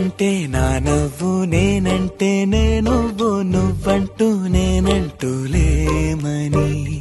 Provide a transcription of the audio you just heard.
నేనంటే నా నవ్వు, నేనంటే నేను నువ్వంటూ నేనంటూ లేమని.